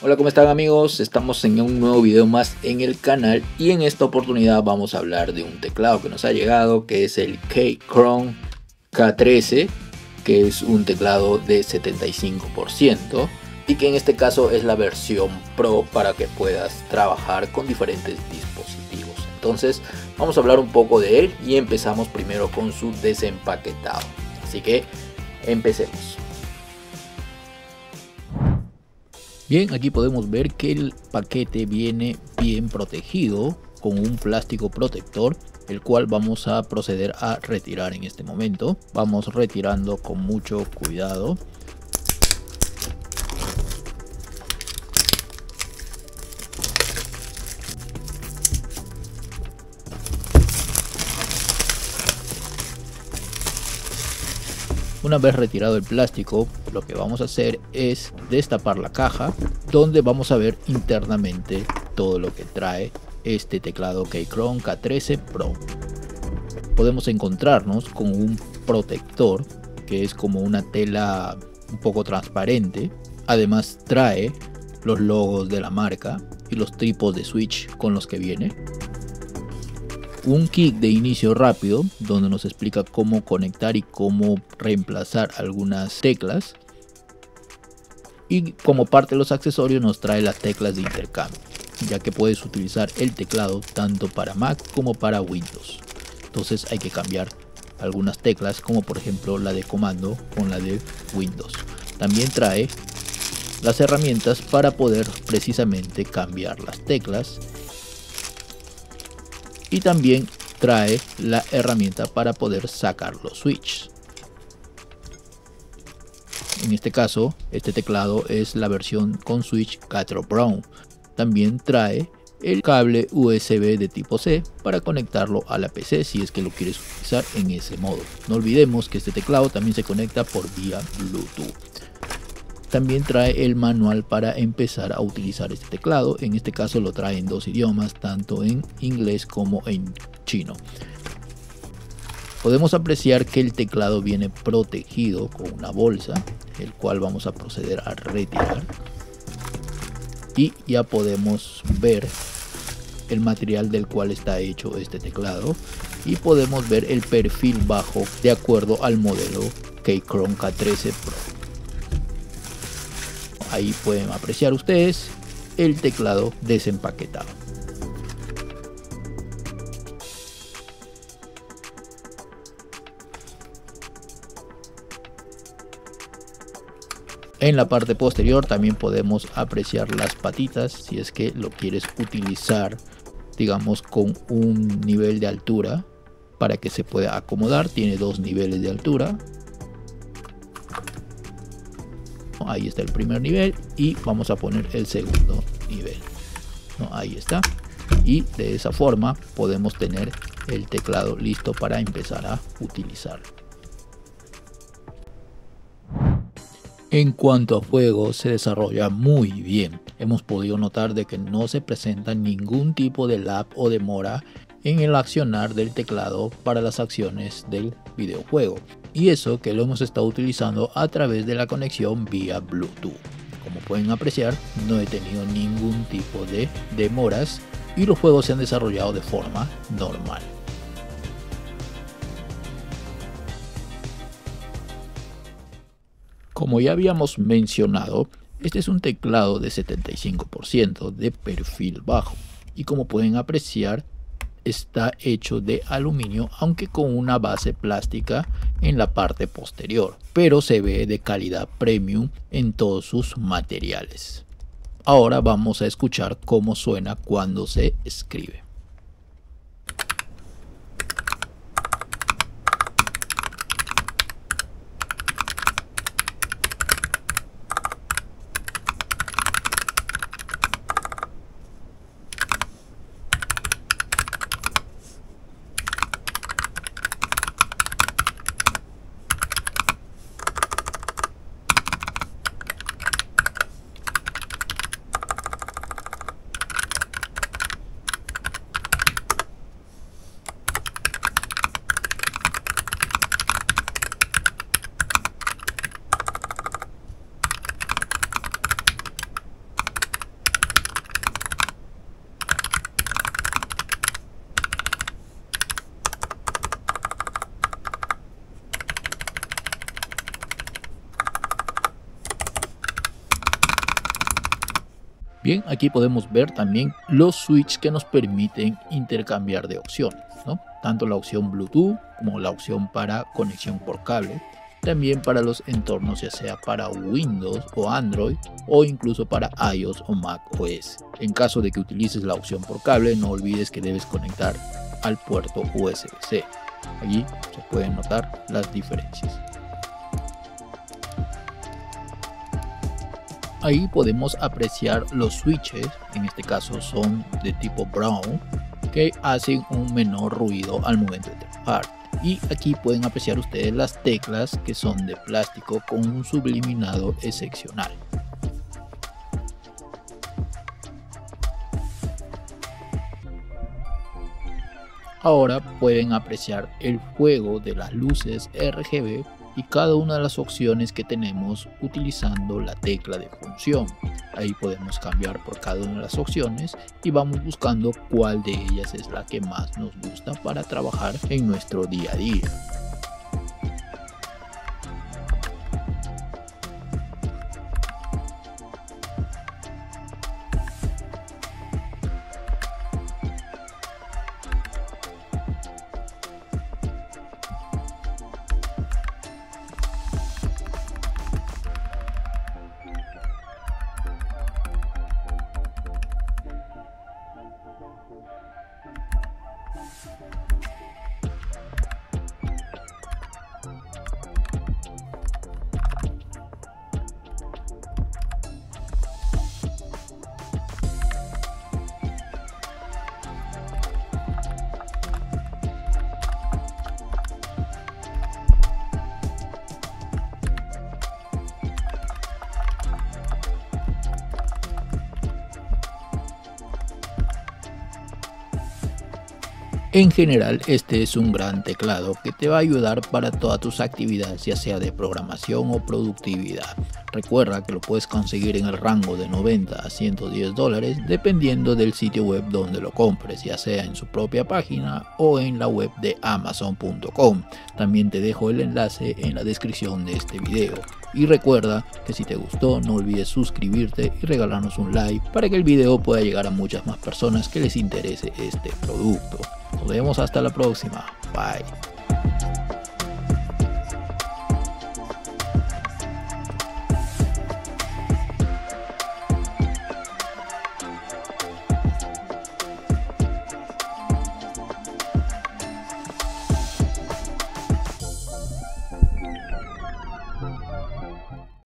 Hola, ¿cómo están amigos? Estamos en un nuevo video más en el canal y en esta oportunidad vamos a hablar de un teclado que nos ha llegado, que es el Keychron K13, que es un teclado de 75% y que en este caso es la versión Pro para que puedas trabajar con diferentes dispositivos. Entonces vamos a hablar un poco de él y empezamos primero con su desempaquetado. Así que empecemos. Bien, aquí podemos ver que el paquete viene bien protegido con un plástico protector, el cual vamos a proceder a retirar en este momento. Vamos retirando con mucho cuidado. Una vez retirado el plástico, lo que vamos a hacer es destapar la caja, donde vamos a ver internamente todo lo que trae este teclado Keychron K13 Pro. Podemos encontrarnos con un protector que es como una tela un poco transparente. Además trae los logos de la marca y los tipos de switch con los que viene. Un kit de inicio rápido donde nos explica cómo conectar y cómo reemplazar algunas teclas, y como parte de los accesorios nos trae las teclas de intercambio, ya que puedes utilizar el teclado tanto para Mac como para Windows. Entonces hay que cambiar algunas teclas, como por ejemplo la de comando con la de Windows. También trae las herramientas para poder precisamente cambiar las teclas. Y también trae la herramienta para poder sacar los switches. En este caso, este teclado es la versión con switch 4 Brown. También trae el cable USB de tipo C para conectarlo a la PC si es que lo quieres utilizar en ese modo. No olvidemos que este teclado también se conecta por vía Bluetooth. También trae el manual para empezar a utilizar este teclado. En este caso lo trae en dos idiomas, tanto en inglés como en chino. Podemos apreciar que el teclado viene protegido con una bolsa, el cual vamos a proceder a retirar. Y ya podemos ver el material del cual está hecho este teclado. Y podemos ver el perfil bajo de acuerdo al modelo Keychron K13 Pro. Ahí pueden apreciar ustedes el teclado desempaquetado. En la parte posterior también podemos apreciar las patitas si es que lo quieres utilizar, digamos, con un nivel de altura para que se pueda acomodar. Tiene dos niveles de altura. Ahí está el primer nivel y vamos a poner el segundo nivel. Ahí está. Y de esa forma podemos tener el teclado listo para empezar a utilizarlo. En cuanto a juego, se desarrolla muy bien. Hemos podido notar de que no se presenta ningún tipo de lag o demora en el accionar del teclado para las acciones del videojuego. Y eso que lo hemos estado utilizando a través de la conexión vía Bluetooth. Como pueden apreciar, no he tenido ningún tipo de demoras y los juegos se han desarrollado de forma normal. Como ya habíamos mencionado, este es un teclado de 75% de perfil bajo y como pueden apreciar, está hecho de aluminio, aunque con una base plástica en la parte posterior, pero se ve de calidad premium en todos sus materiales. Ahora vamos a escuchar cómo suena cuando se escribe. Bien, aquí podemos ver también los switches que nos permiten intercambiar de opciones, ¿no? Tanto la opción Bluetooth como la opción para conexión por cable. También para los entornos, ya sea para Windows o Android o incluso para iOS o Mac OS. En caso de que utilices la opción por cable, no olvides que debes conectar al puerto USB-C. Allí se pueden notar las diferencias. Ahí podemos apreciar los switches, en este caso son de tipo brown, que hacen un menor ruido al momento de trabajar. Y aquí pueden apreciar ustedes las teclas, que son de plástico con un subliminado excepcional. Ahora pueden apreciar el juego de las luces RGB y cada una de las opciones que tenemos utilizando la tecla de función. Ahí podemos cambiar por cada una de las opciones y vamos buscando cuál de ellas es la que más nos gusta para trabajar en nuestro día a día. En general, este es un gran teclado que te va a ayudar para todas tus actividades, ya sea de programación o productividad. Recuerda que lo puedes conseguir en el rango de 90 a 110 dólares dependiendo del sitio web donde lo compres, ya sea en su propia página o en la web de Amazon.com. También te dejo el enlace en la descripción de este video. Y recuerda que si te gustó, no olvides suscribirte y regalarnos un like para que el video pueda llegar a muchas más personas que les interese este producto. Nos vemos hasta la próxima. Bye.